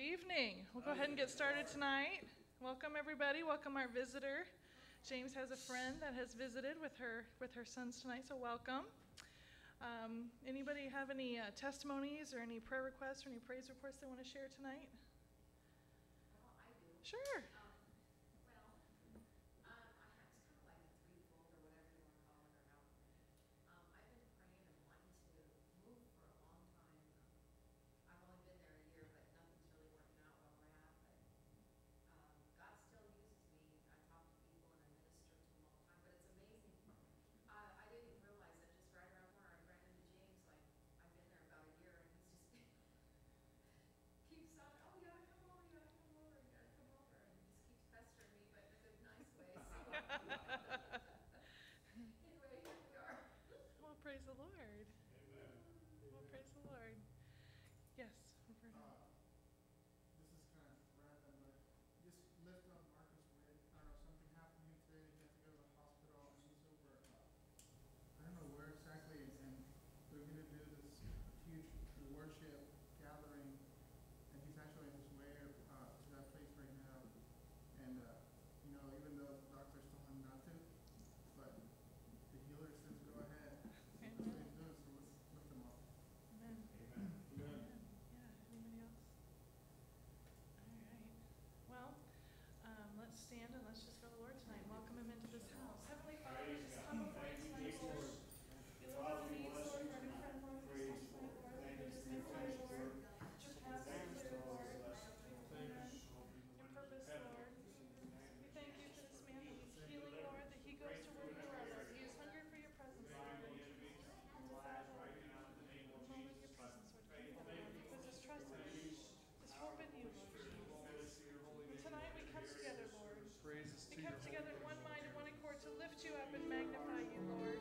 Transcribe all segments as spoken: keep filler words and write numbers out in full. Good evening. We'll go ahead and get started tonight. Welcome everybody. Welcome our visitor. James has a friend that has visited with her with her sons tonight, so welcome. Um, anybody have any uh, testimonies or any prayer requests or any praise reports they want to share tonight? Well, I do. Sure. Stand and let's just go to the Lord tonight. Welcome him into this house. Heavenly Father, we just come before you tonight, Lord. You love me, Lord, my friend, Lord. We just come to the Lord. We just come to the Lord. Your purpose, Lord. Your purpose, Lord. We thank you for this man that needs healing, Lord, that he goes to work for us. He is hungry for your presence, Lord. And desire, Lord. Along with your presence, Lord. Because there's trust in you. There's hope in you, Lord. Tonight we come together, Lord. We come together in one mind and one accord to lift you up and magnify you, Lord.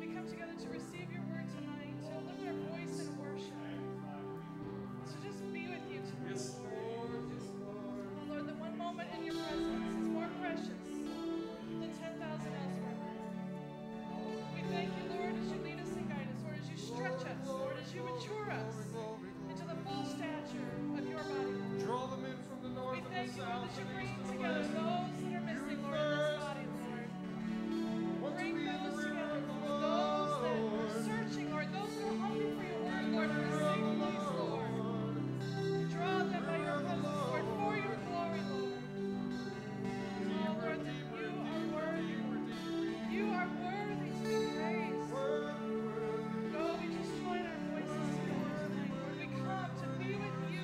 We come together to receive your word tonight, to lift our voice in worship, to just be with you tonight, Lord. Oh, Lord, the one moment in your presence is more precious than ten thousand elsewhere. We thank you, Lord, as you lead us and guide us, Lord, as you stretch us, Lord, as you mature us into the full stature of your body. Draw them in from the north and the south. We thank you, Lord, that you bring together those that are missing, Lord, in this body, Lord. Bring those together, Lord, those that are searching, Lord, those who are hungry for your word, Lord, for the sake of these, Lord. Draw them by your presence, Lord, for your glory, Lord. Oh, Lord, that you are worthy. You are worthy to be praised. Oh, we just join our voices together tonight, Lord. We come to be with you.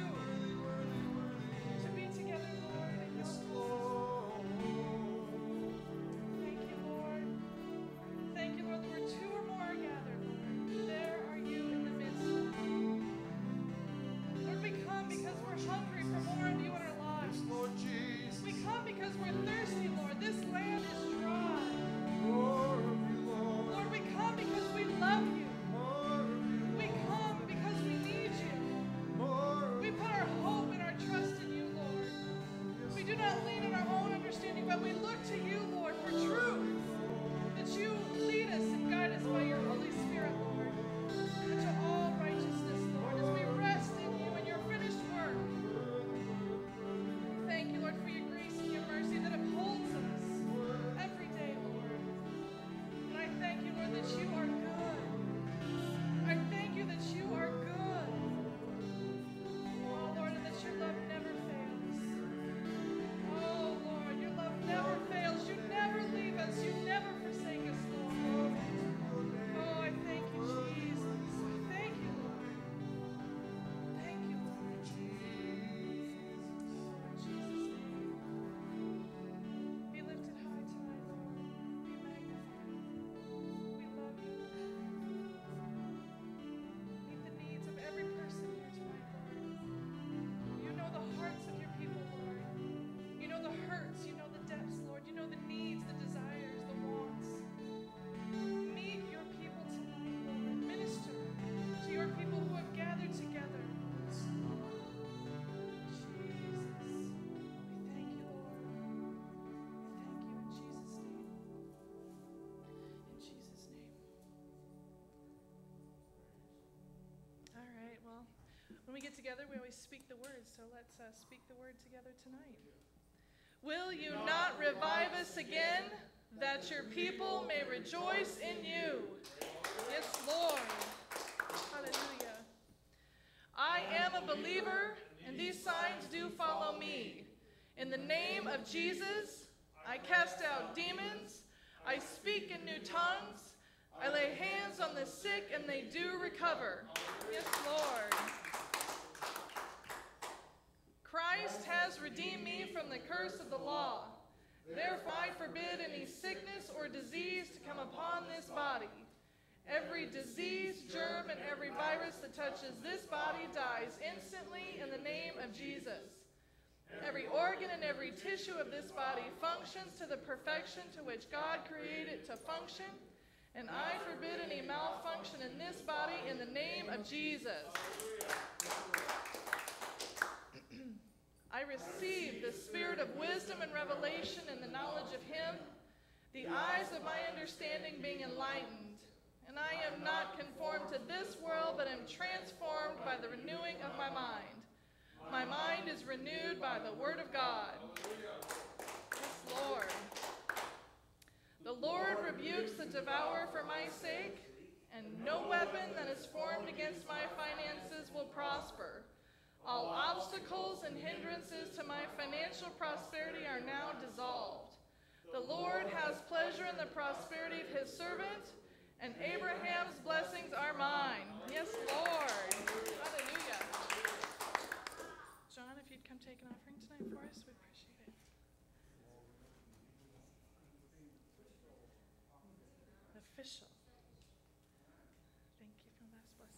When we get together, we always speak the word, so let's uh, speak the word together tonight. Will you not revive us again, that your people may rejoice in you? Yes, Lord. Hallelujah. I am a believer, and these signs do follow me. In the name of Jesus, I cast out demons. I speak in new tongues. I lay hands on the sick, and they do recover. Yes, Lord. Christ has redeemed me from the curse of the law. Therefore I forbid any sickness or disease to come upon this body. Every disease, germ, and every virus that touches this body dies instantly in the name of Jesus. Every organ and every tissue of this body functions to the perfection to which God created it to function, and I forbid any malfunction in this body in the name of Jesus. I receive the spirit of wisdom and revelation and the knowledge of him, the eyes of my understanding being enlightened. And I am not conformed to this world, but am transformed by the renewing of my mind. My mind is renewed by the word of God. Yes, Lord. The Lord rebukes the devourer for my sake, and no weapon that is formed against my finances will prosper. All obstacles and hindrances to my financial prosperity are now dissolved. The Lord has pleasure in the prosperity of his servant, and Abraham's blessings are mine. Yes, Lord. Hallelujah. John, if you'd come take an offering tonight for us, we'd appreciate it. Official. Thank you for the last blessing.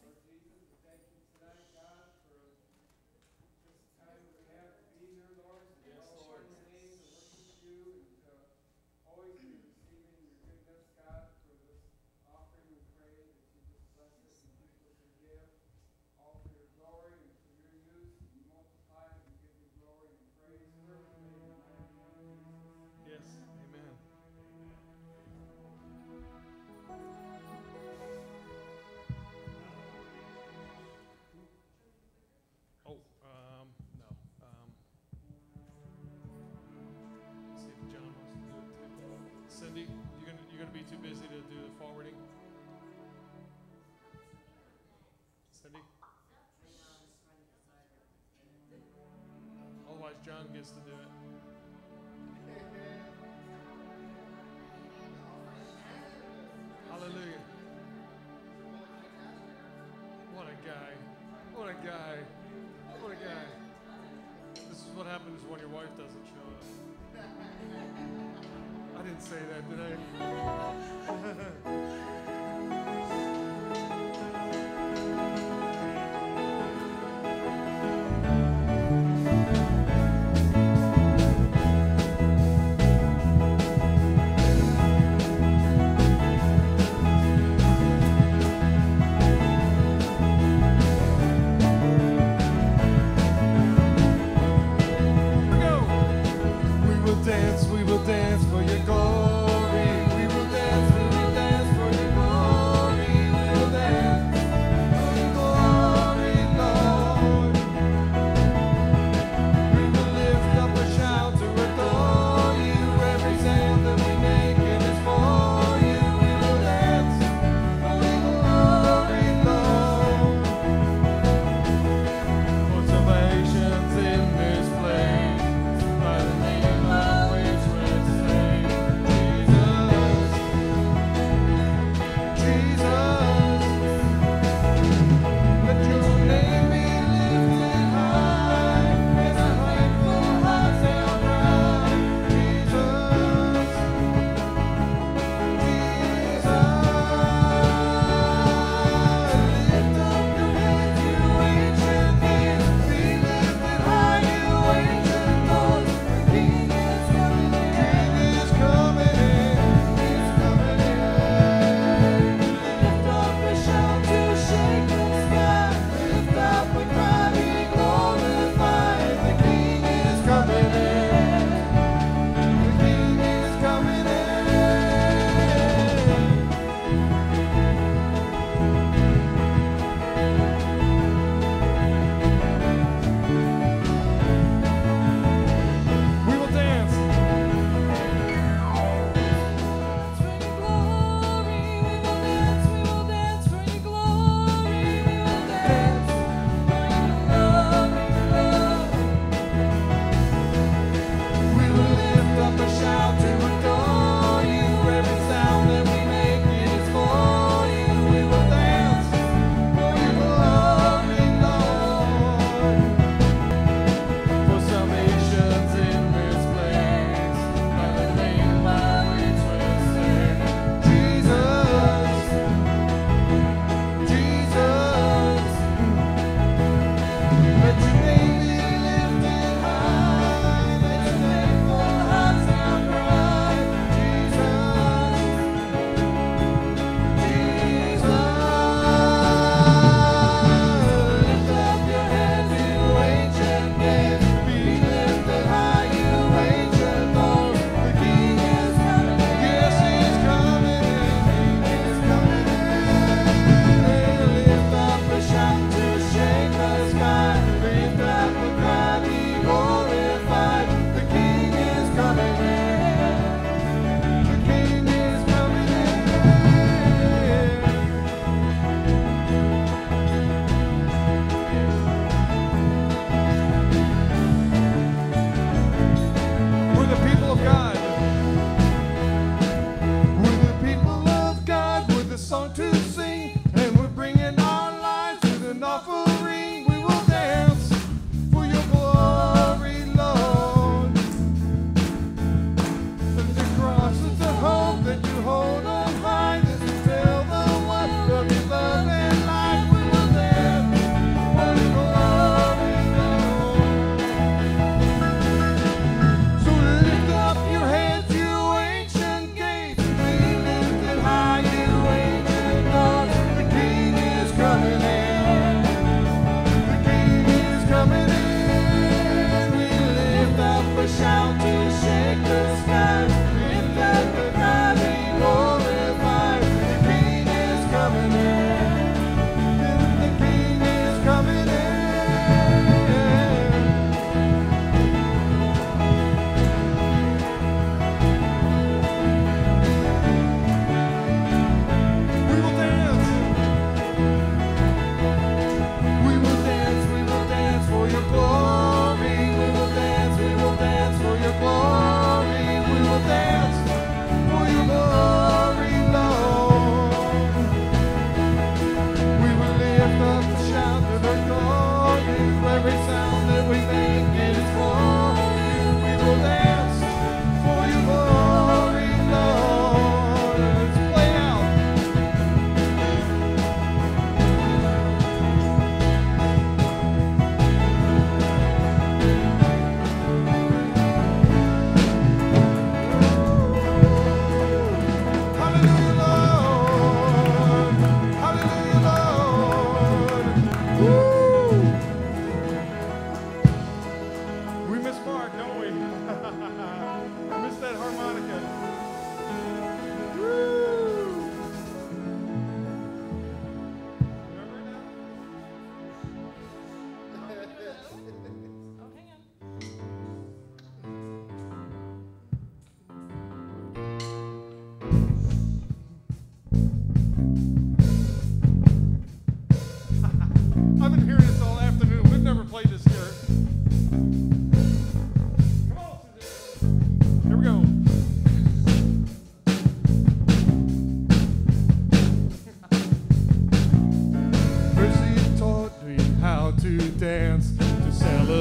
Cindy, you're gonna you're gonna be too busy to do the forwarding. Cindy. Otherwise, John gets to do it. Hallelujah! What a guy! What a guy! What a guy! This is what happens when your wife doesn't show up. I didn't say that, did I? We will dance, we will dance for your glory. We will dance, we will dance for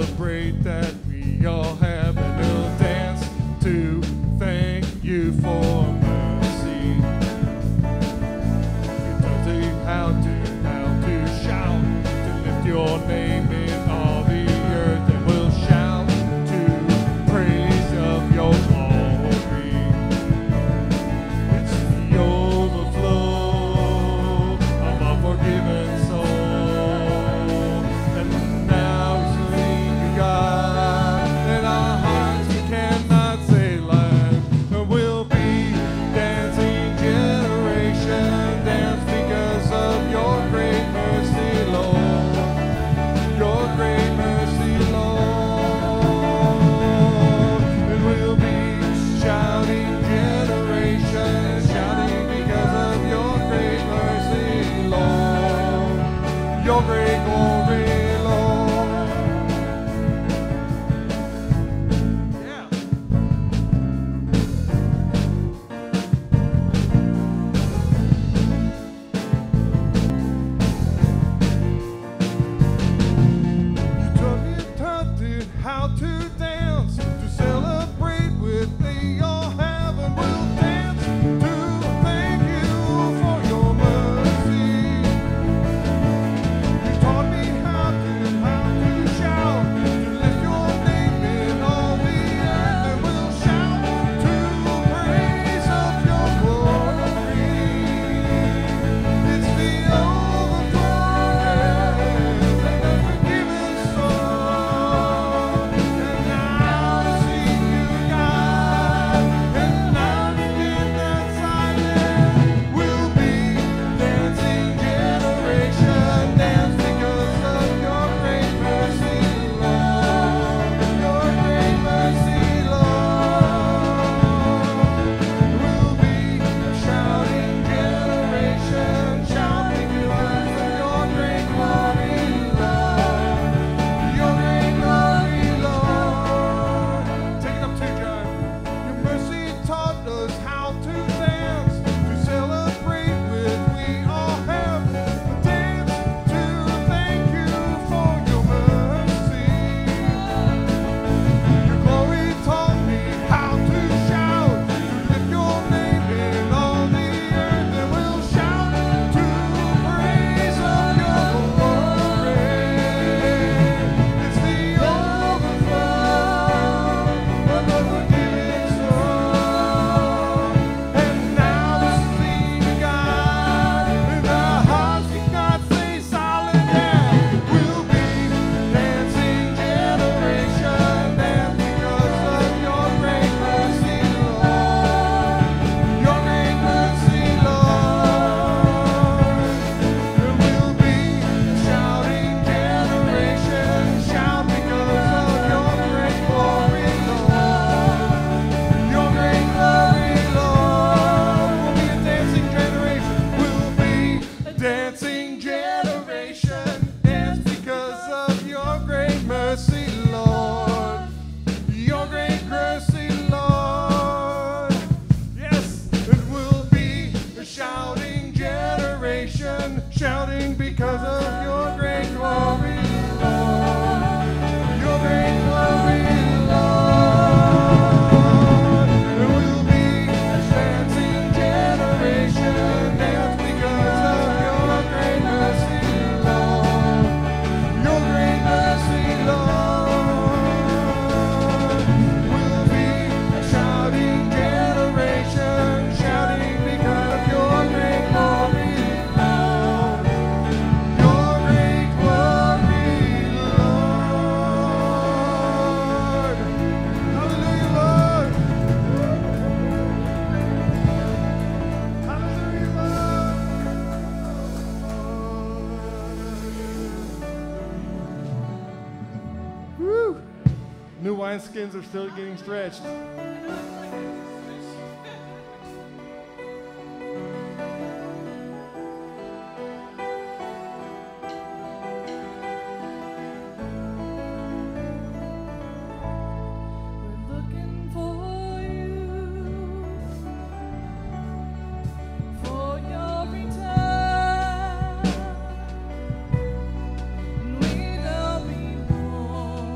celebrate that we all have a little dance to thank you for mercy. It tells you how to, how to shout, to lift your name in all the earth, and we'll shout to praise of your glory. It's the overflow of our forgiven soul. Shouting because of your great glory, Lord, your great glory, Lord. There will be a dancing generation, dance because of your great mercy, Lord, your great mercy, Lord. Will be a shouting generation, shouting because of your great glory. New wineskins are still getting stretched. We're looking for you, for your return. We will be born.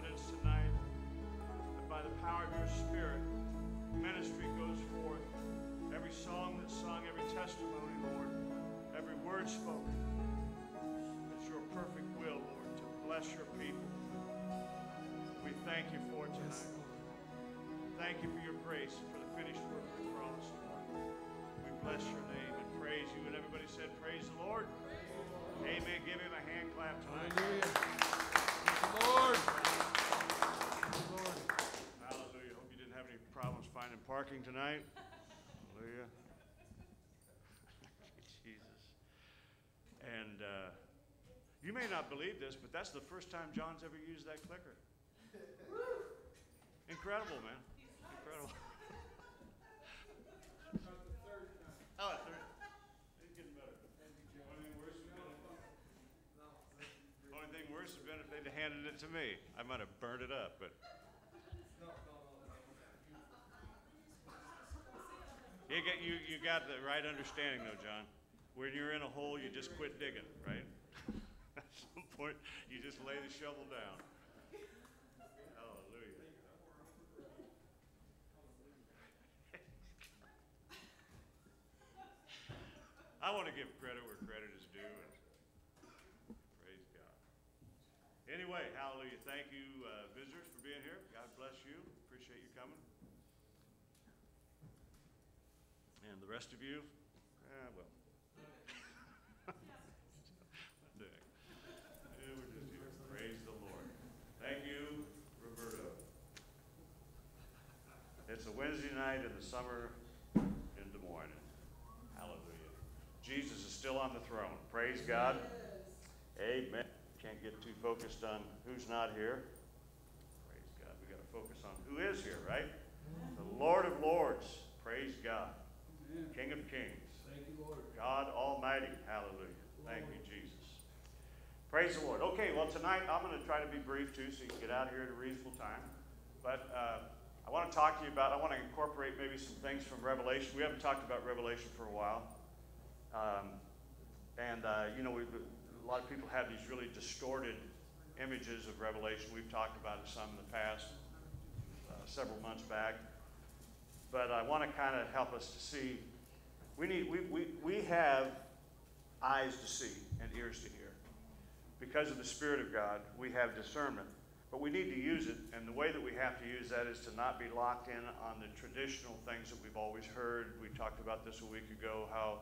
confidence tonight that by the power of your Spirit, ministry goes forth. Every song that's sung, every testimony, Lord, every word spoken, it's your perfect will, Lord, to bless your people. We thank you for it tonight. Thank you for your grace and for the finished work of the cross, Lord. We bless your name and praise you. And everybody said, praise the Lord. Amen. Give him a hand clap tonight. Hallelujah. Thank you, Lord. Thank you, Lord. Hallelujah. Hope you didn't have any problems finding parking tonight. Hallelujah. Jesus. And uh, you may not believe this, but that's the first time John's ever used that clicker. Incredible, man. Incredible. Oh, third. It's getting better. The only thing worse would have been if they'd handed it to me. I might have burned it up, but. You got, you, you got the right understanding, though, John. When you're in a hole, you just quit digging, right? At some point, you just lay the shovel down. Hallelujah. I want to give credit where credit is due. And praise God. Anyway, hallelujah. Thank you, uh, visitors, for being here. God bless you. Appreciate you coming. And the rest of you, ah, well. What the heck? Yeah, we're just here. Praise the Lord. Thank you, Roberto. It's a Wednesday night in the summer in Des Moines. Hallelujah. Jesus is still on the throne. Praise God. Amen. Can't get too focused on who's not here. Praise God. We've got to focus on who is here, right? The Lord of Lords. Praise God. Amen. King of kings. Thank you, Lord. God Almighty. Hallelujah. Thank you, Jesus. Praise the Lord. Okay, well, tonight I'm going to try to be brief, too, so you can get out of here at a reasonable time. But uh, I want to talk to you about, I want to incorporate maybe some things from Revelation. We haven't talked about Revelation for a while. Um, and, uh, you know, we've, a lot of people have these really distorted images of Revelation. We've talked about it some in the past, uh, several months back. But I want to kind of help us to see. We need, we, we, we have eyes to see and ears to hear. Because of the Spirit of God, we have discernment. But we need to use it, and the way that we have to use that is to not be locked in on the traditional things that we've always heard. We talked about this a week ago, how,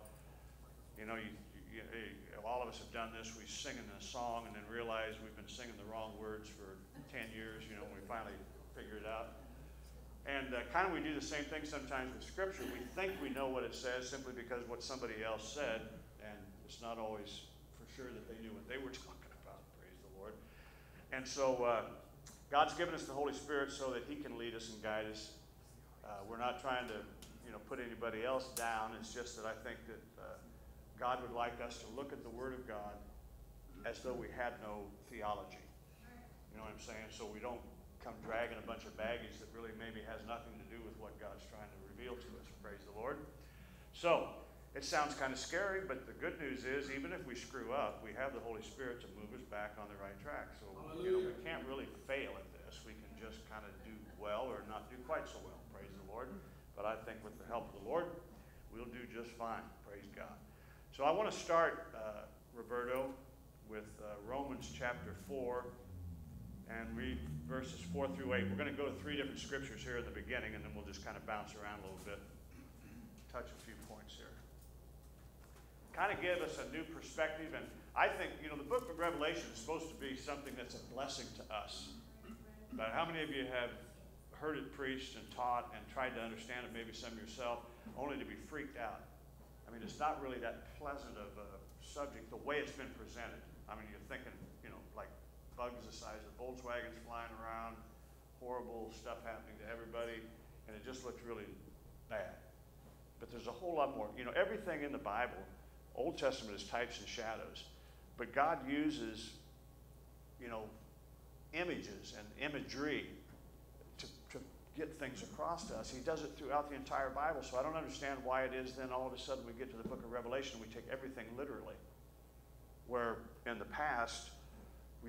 you know, you, you, you, all of us have done this. We sing in a song and then realize we've been singing the wrong words for ten years, you know, when we finally figure it out. And uh, kind of we do the same thing sometimes with Scripture. We think we know what it says simply because what somebody else said, and it's not always for sure that they knew what they were talking about, praise the Lord. And so uh, God's given us the Holy Spirit so that he can lead us and guide us. Uh, we're not trying to, you know, put anybody else down. It's just that I think that uh, God would like us to look at the Word of God as though we had no theology. You know what I'm saying? So we don't come dragging a bunch of baggage that really maybe has nothing to do with what God's trying to reveal to us. Praise the Lord. So, it sounds kind of scary, but the good news is, even if we screw up, we have the Holy Spirit to move us back on the right track. So, you know, we can't really fail at this. We can just kind of do well or not do quite so well. Praise the Lord. But I think with the help of the Lord, we'll do just fine. Praise God. So I want to start, uh, Roberto, with uh, Romans chapter four. And read verses four through eight. We're going to go to three different scriptures here at the beginning, and then we'll just kind of bounce around a little bit, touch a few points here. Kind of give us a new perspective, and I think, you know, the book of Revelation is supposed to be something that's a blessing to us. But how many of you have heard it preached and taught and tried to understand it, maybe some yourself, only to be freaked out? I mean, it's not really that pleasant of a subject, the way it's been presented. I mean, you're thinking, you know, like, bugs the size of Volkswagens flying around, horrible stuff happening to everybody, and it just looks really bad. But there's a whole lot more. You know, everything in the Bible, Old Testament, is types and shadows, but God uses, you know, images and imagery to, to get things across to us. He does it throughout the entire Bible, so I don't understand why it is then all of a sudden we get to the book of Revelation and we take everything literally, where in the past,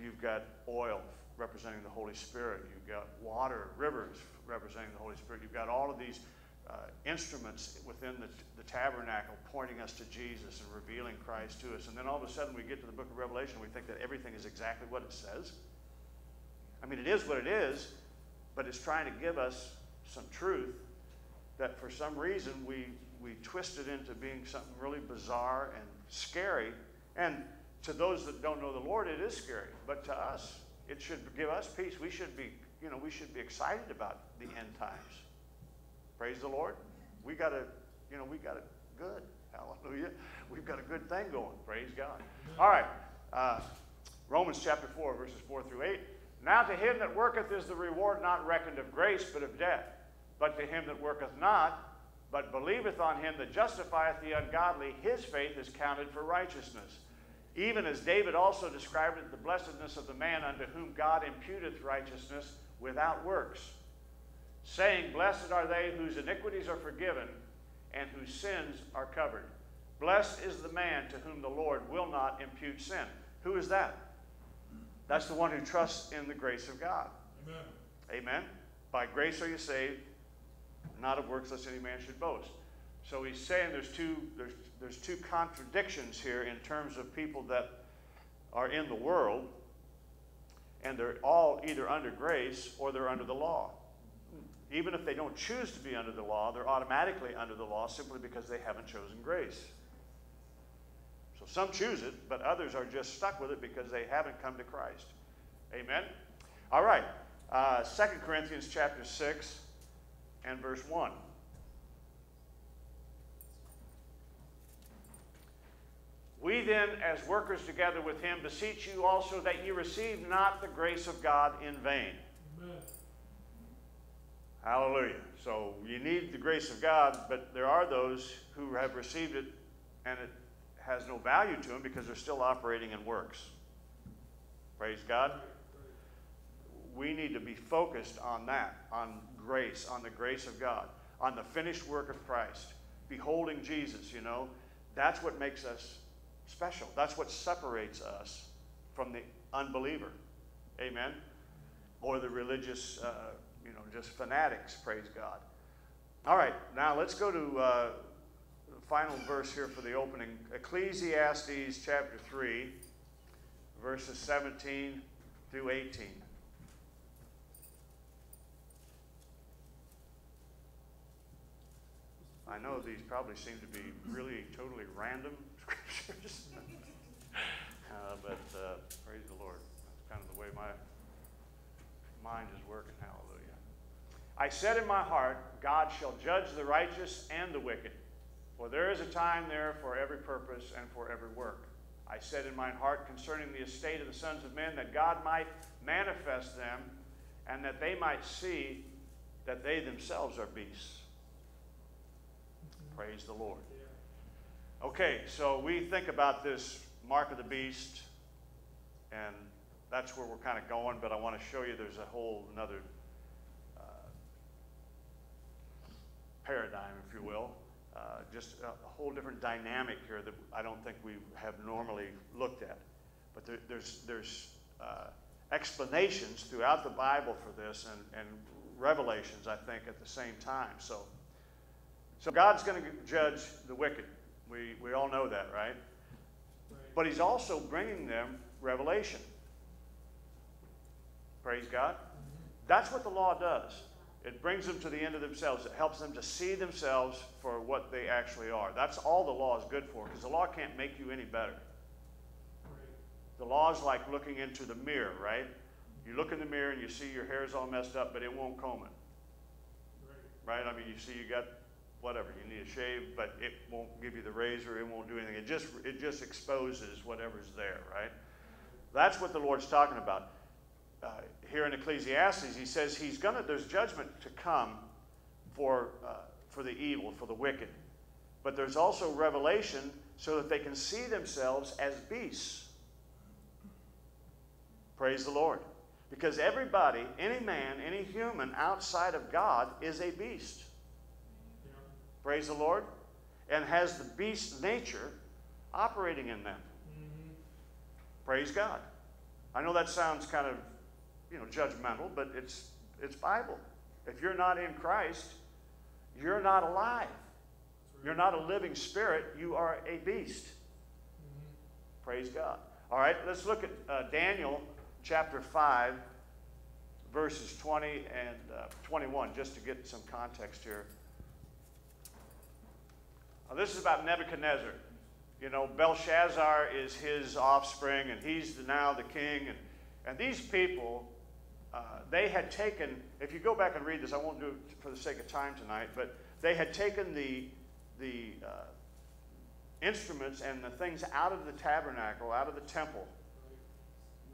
you've got oil representing the Holy Spirit. You've got water, rivers representing the Holy Spirit. You've got all of these uh, instruments within the, the tabernacle pointing us to Jesus and revealing Christ to us. And then all of a sudden we get to the book of Revelation and we think that everything is exactly what it says. I mean, it is what it is, but it's trying to give us some truth that for some reason we, we twist it into being something really bizarre and scary. And to those that don't know the Lord, it is scary. But to us, it should give us peace. We should be, you know, we should be excited about the end times. Praise the Lord. We got a, you know, we got a good, hallelujah. We've got a good thing going. Praise God. All right. Uh, Romans chapter four, verses four through eight. Now to him that worketh is the reward not reckoned of grace, but of death. But to him that worketh not, but believeth on him that justifieth the ungodly, his faith is counted for righteousness. Even as David also described it, the blessedness of the man unto whom God imputeth righteousness without works, saying, blessed are they whose iniquities are forgiven and whose sins are covered. Blessed is the man to whom the Lord will not impute sin. Who is that? That's the one who trusts in the grace of God. Amen. Amen. By grace are you saved, not of works, lest any man should boast. So he's saying there's two, there's, there's two contradictions here in terms of people that are in the world, and they're all either under grace or they're under the law. Even if they don't choose to be under the law, they're automatically under the law simply because they haven't chosen grace. So some choose it, but others are just stuck with it because they haven't come to Christ. Amen? All right. Uh, Second Corinthians chapter six and verse one. We then, as workers together with him, beseech you also that you receive not the grace of God in vain. Amen. Hallelujah. So you need the grace of God, but there are those who have received it and it has no value to them because they're still operating in works. Praise God. We need to be focused on that, on grace, on the grace of God, on the finished work of Christ, beholding Jesus, you know. That's what makes us special. That's what separates us from the unbeliever. Amen? Or the religious, uh, you know, just fanatics, praise God. All right, now let's go to uh, the final verse here for the opening. Ecclesiastes chapter three, verses seventeen through eighteen. I know these probably seem to be really totally random scriptures, uh, but uh, praise the Lord. That's kind of the way my mind is working, hallelujah. I said in my heart, God shall judge the righteous and the wicked, for there is a time there for every purpose and for every work. I said in mine heart concerning the estate of the sons of men, that God might manifest them, and that they might see that they themselves are beasts. Praise the Lord. Okay, so we think about this mark of the beast, and that's where we're kind of going, but I want to show you there's a whole another uh, paradigm, if you will, uh, just a whole different dynamic here that I don't think we have normally looked at. But there, there's, there's uh, explanations throughout the Bible for this, and, and revelations, I think, at the same time. So. So God's going to judge the wicked. We, we all know that, right? Right? But he's also bringing them revelation. Praise God. That's what the law does. It brings them to the end of themselves. It helps them to see themselves for what they actually are. That's all the law is good for, because the law can't make you any better. The law is like looking into the mirror, right? You look in the mirror and you see your hair's all messed up, but it won't comb it. Right? I mean, you see you got... whatever, you need a shave, but it won't give you the razor, it won't do anything. It just, it just exposes whatever's there, right? That's what the Lord's talking about. Uh, here in Ecclesiastes, he says he's gonna, there's judgment to come for, uh, for the evil, for the wicked. But there's also revelation so that they can see themselves as beasts. Praise the Lord. Because everybody, any man, any human outside of God is a beast. Praise the Lord, and has the beast nature operating in them. Mm-hmm. Praise God. I know that sounds kind of you know, judgmental, but it's, it's Bible. If you're not in Christ, you're not alive. You're not a living spirit. You are a beast. Mm-hmm. Praise God. All right, let's look at uh, Daniel chapter five, verses twenty and uh, twenty-one, just to get some context here. Now, this is about Nebuchadnezzar. You know, Belshazzar is his offspring, and he's now the king. And, and these people, uh, they had taken, if you go back and read this, I won't do it for the sake of time tonight, but they had taken the, the uh, instruments and the things out of the tabernacle, out of the temple,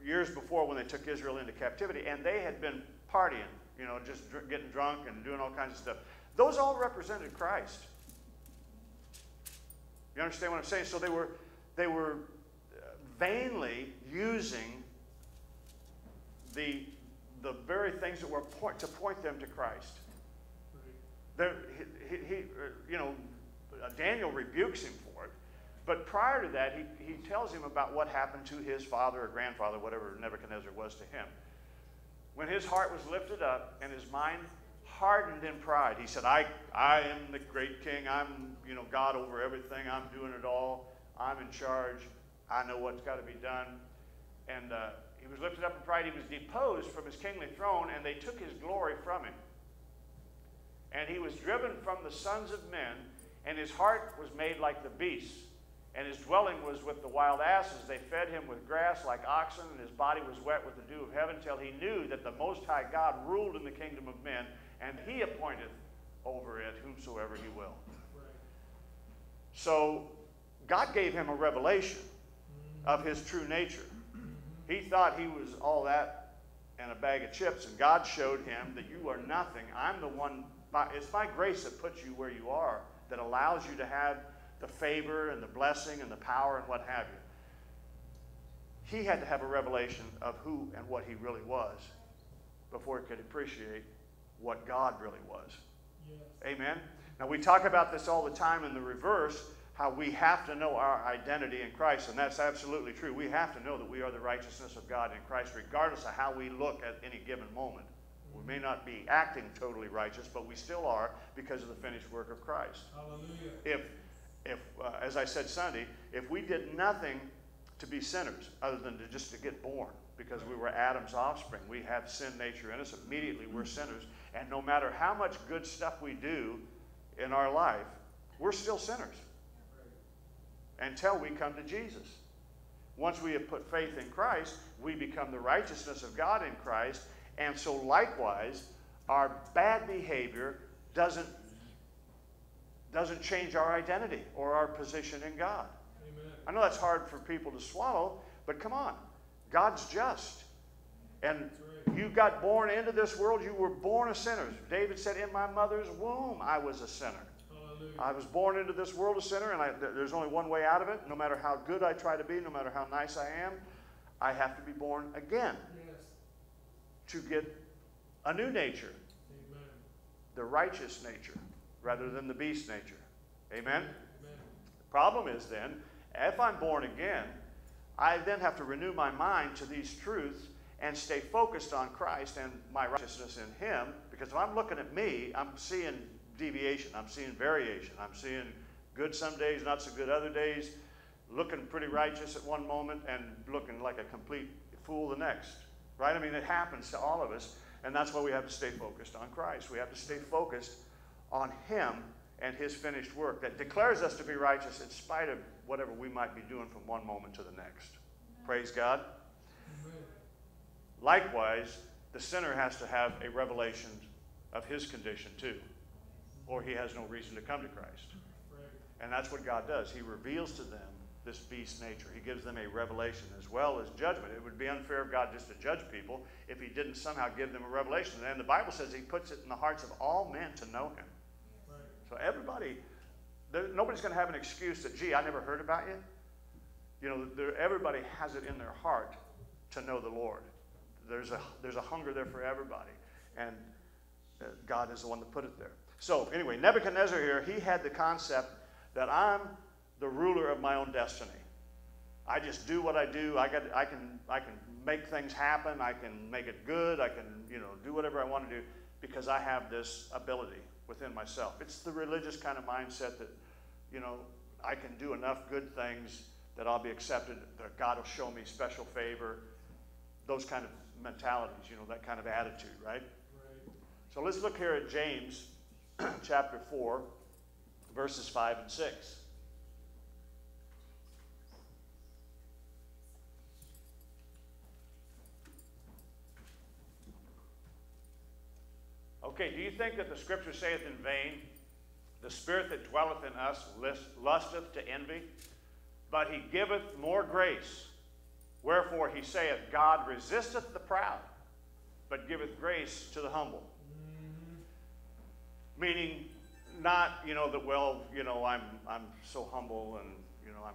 years before when they took Israel into captivity. And they had been partying, you know, just dr- getting drunk and doing all kinds of stuff. Those all represented Christ. You understand what I'm saying? So they were, they were vainly using the, the very things that were point, to point them to Christ. There, he, he, you know, Daniel rebukes him for it. But prior to that, he, he tells him about what happened to his father or grandfather, whatever Nebuchadnezzar was to him. When his heart was lifted up and his mind hardened in pride, he said, I, I am the great king. I'm, you know, God over everything. I'm doing it all. I'm in charge. I know what's got to be done. And uh, he was lifted up in pride. He was deposed from his kingly throne, and they took his glory from him. And he was driven from the sons of men, and his heart was made like the beasts, and his dwelling was with the wild asses. They fed him with grass like oxen, and his body was wet with the dew of heaven, till he knew that the Most High God ruled in the kingdom of men, and he appointeth over it whomsoever he will. So God gave him a revelation of his true nature. He thought he was all that and a bag of chips, and God showed him that you are nothing. I'm the one, my, it's my grace that puts you where you are, that allows you to have the favor and the blessing and the power and what have you. He had to have a revelation of who and what he really was before he could appreciate what God really was. Yes. Amen. Now, we talk about this all the time in the reverse, how we have to know our identity in Christ, and that's absolutely true. We have to know that we are the righteousness of God in Christ, regardless of how we look at any given moment. We may not be acting totally righteous, but we still are because of the finished work of Christ. Hallelujah. If, if uh, as I said Sunday, if we did nothing to be sinners other than to just to get born, because we were Adam's offspring, we have sin nature in us, immediately we're sinners. And no matter how much good stuff we do in our life, we're still sinners until we come to Jesus. Once we have put faith in Christ, we become the righteousness of God in Christ. And so likewise, our bad behavior doesn't, doesn't change our identity or our position in God. Amen. I know that's hard for people to swallow, but come on. God's just. And you got born into this world. You were born a sinner. David said, in my mother's womb, I was a sinner. Hallelujah. I was born into this world a sinner, and I, there's only one way out of it. No matter how good I try to be, no matter how nice I am, I have to be born again. Yes. To get a new nature. Amen. The righteous nature rather than the beast nature. Amen? Amen. The problem is then, if I'm born again, I then have to renew my mind to these truths and stay focused on Christ and my righteousness in Him. Because if I'm looking at me, I'm seeing deviation. I'm seeing variation. I'm seeing good some days, not so good other days, looking pretty righteous at one moment and looking like a complete fool the next. Right? I mean, it happens to all of us. And that's why we have to stay focused on Christ. We have to stay focused on Him and His finished work that declares us to be righteous in spite of whatever we might be doing from one moment to the next. Praise God. Likewise, the sinner has to have a revelation of his condition too, or he has no reason to come to Christ. And that's what God does. He reveals to them this beast nature. He gives them a revelation as well as judgment. It would be unfair of God just to judge people if He didn't somehow give them a revelation. And the Bible says He puts it in the hearts of all men to know Him. So everybody, there, nobody's going to have an excuse that, gee, I never heard about you. You know, there, everybody has it in their heart to know the Lord. There's a, there's a hunger there for everybody. And God is the one that put it there. So anyway, Nebuchadnezzar here, he had the concept that I'm the ruler of my own destiny. I just do what I do. I got, I can, I can make things happen. I can make it good. I can, you know, do whatever I want to do because I have this ability within myself. It's the religious kind of mindset that, you know, I can do enough good things that I'll be accepted, that God will show me special favor, those kind of mentalities, you know, that kind of attitude, right? Right. So let's look here at James chapter four, verses five and six. Okay, do you think that the scripture saith in vain, the spirit that dwelleth in us lusteth to envy, but he giveth more grace? Wherefore he saith, God resisteth the proud, but giveth grace to the humble. Mm-hmm. Meaning, not, you know, that, well, you know, I'm, I'm so humble and, you know, I'm,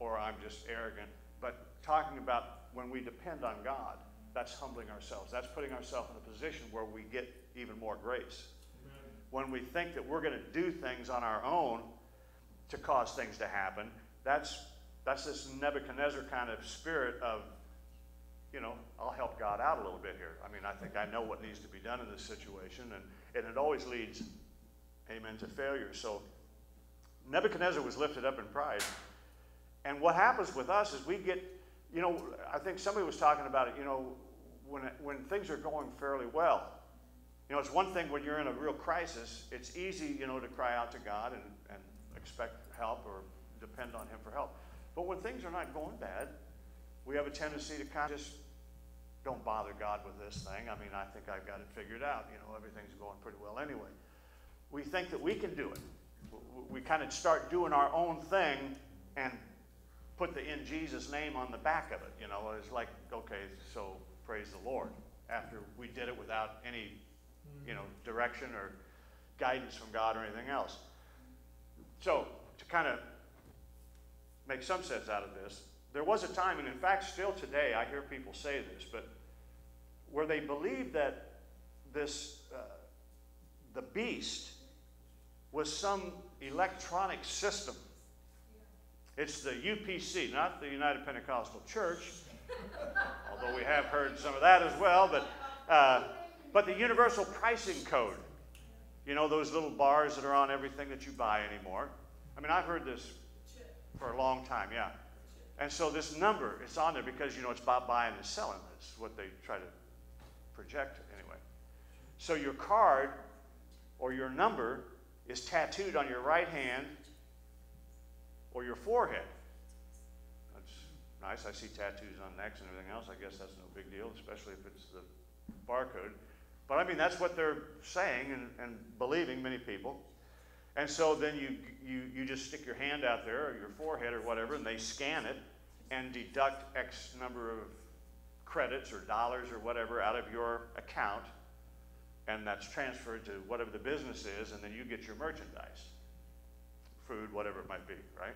or I'm just arrogant, but talking about when we depend on God, that's humbling ourselves. That's putting ourselves in a position where we get even more grace. Amen. When we think that we're going to do things on our own to cause things to happen, that's that's this Nebuchadnezzar kind of spirit of, you know, I'll help God out a little bit here. I mean, I think I know what needs to be done in this situation, and, and it always leads, amen, to failure. So Nebuchadnezzar was lifted up in pride. And what happens with us is we get, you know, I think somebody was talking about it, you know, when, when things are going fairly well. You know, it's one thing when you're in a real crisis, it's easy, you know, to cry out to God and, and expect help or depend on Him for help. But when things are not going bad, we have a tendency to kind of just don't bother God with this thing. I mean, I think I've got it figured out. You know, everything's going pretty well anyway. We think that we can do it. We kind of start doing our own thing and put the in Jesus name on the back of it. You know, it's like, okay, so praise the Lord. After we did it without any, you know, direction or guidance from God or anything else. So to kind of make some sense out of this, there was a time, and in fact still today I hear people say this, but where they believed that this, uh, the beast was some electronic system. It's the U P C, not the United Pentecostal Church, although we have heard some of that as well, but, uh, but the Universal Pricing Code. You know, those little bars that are on everything that you buy anymore. I mean, I've heard this for a long time, yeah. And so this number, it's on there because, you know, it's about buying and selling. That's what they try to project anyway. So your card or your number is tattooed on your right hand or your forehead. That's nice. I see tattoos on necks and everything else. I guess that's no big deal, especially if it's the barcode. But I mean, that's what they're saying and, and believing, many people. And so then you, you, you just stick your hand out there or your forehead or whatever, and they scan it and deduct X number of credits or dollars or whatever out of your account, and that's transferred to whatever the business is, and then you get your merchandise, food, whatever it might be, right?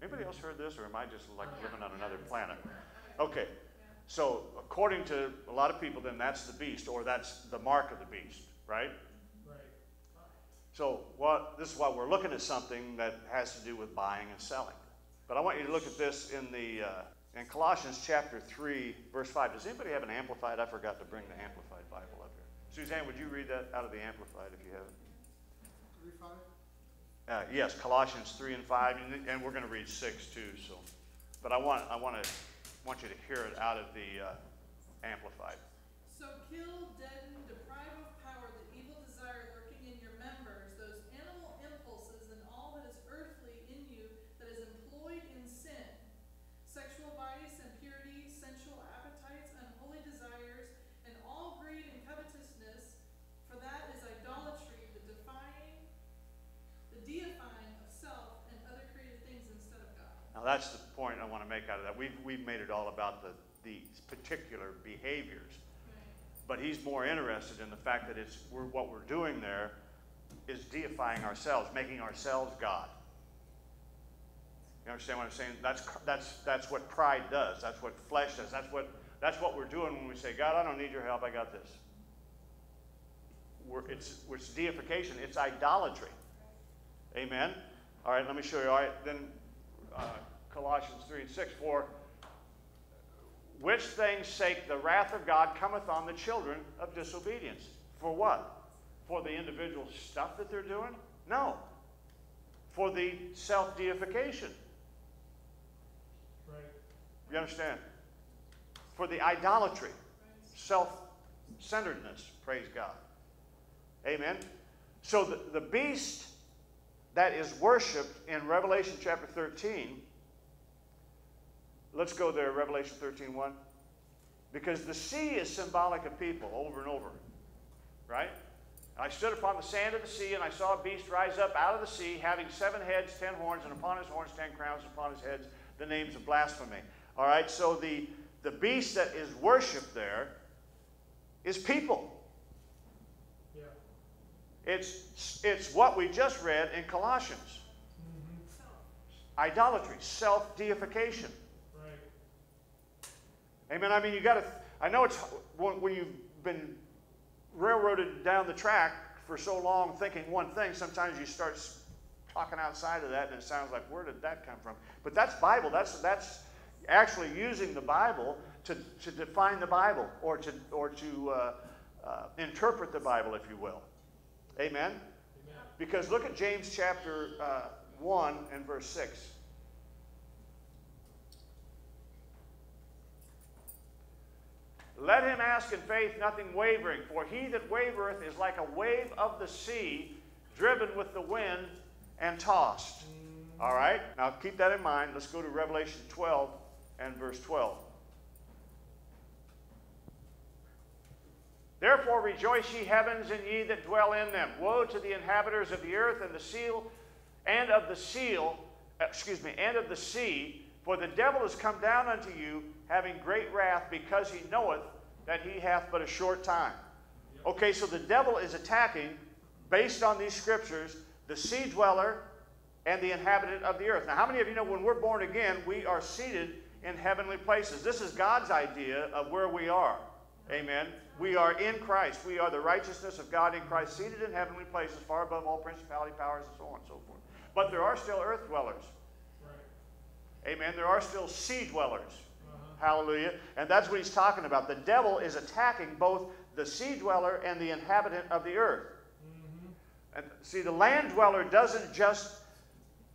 Anybody else heard this, or am I just like living on another planet? Okay, so according to a lot of people, then that's the beast, or that's the mark of the beast, right? So what, this is why we're looking at something that has to do with buying and selling. But I want you to look at this in, the, uh, in Colossians chapter three, verse five. Does anybody have an Amplified? I forgot to bring the Amplified Bible up here. Suzanne, would you read that out of the Amplified if you have it? three five? Uh, yes, Colossians three and five, and, and we're going to read six too. So. But I, want, I want, to, want you to hear it out of the uh, Amplified. So kill, deaden, deprive of power the evil desire lurking in your members. Now that's the point I want to make out of that. We've, we've made it all about the, these particular behaviors. But he's more interested in the fact that it's, we're, what we're doing there is deifying ourselves, making ourselves God. You understand what I'm saying? That's, that's, that's what pride does. That's what flesh does. That's what, that's what we're doing when we say, God, I don't need your help. I got this. We're, it's, it's deification. It's idolatry. Amen? All right, let me show you. All right, then... Uh, Colossians three and six, for which things' sake the wrath of God cometh on the children of disobedience. For what? For the individual stuff that they're doing? No. For the self-deification. Right. You understand? For the idolatry. Self-centeredness. Praise God. Amen. So the, the beast that is worshipped in Revelation chapter thirteen. Let's go there, Revelation thirteen one. Because the sea is symbolic of people over and over. Right? I stood upon the sand of the sea, and I saw a beast rise up out of the sea, having seven heads, ten horns, and upon his horns ten crowns, and upon his heads the names of blasphemy. All right, so the, the beast that is worshipped there is people. Yeah. It's, it's what we just read in Colossians. Mm-hmm. Idolatry, self-deification. Right. Amen. I mean, you got to, I know it's, when you've been railroaded down the track for so long thinking one thing, sometimes you start talking outside of that and it sounds like, where did that come from? But that's Bible. That's, that's actually using the Bible to, to define the Bible, or to, or to uh, uh, interpret the Bible, if you will. Amen? Amen? Because look at James chapter one and verse six. Let him ask in faith, nothing wavering. For he that wavereth is like a wave of the sea, driven with the wind and tossed. All right? Now keep that in mind. Let's go to Revelation twelve and verse twelve. Therefore rejoice, ye heavens, and ye that dwell in them. Woe to the inhabitants of the earth and the seal, and of the seal, excuse me, and of the sea, for the devil is come down unto you, having great wrath, because he knoweth that he hath but a short time. Okay, so the devil is attacking, based on these scriptures, the sea dweller and the inhabitant of the earth. Now, how many of you know when we're born again, we are seated in heavenly places? This is God's idea of where we are. Amen. We are in Christ. We are the righteousness of God in Christ, seated in heavenly places, far above all principality, powers, and so on and so forth. But there are still earth dwellers. Amen. There are still sea dwellers. Uh-huh. Hallelujah. And that's what he's talking about. The devil is attacking both the sea dweller and the inhabitant of the earth. Mm-hmm. And see, the land dweller doesn't just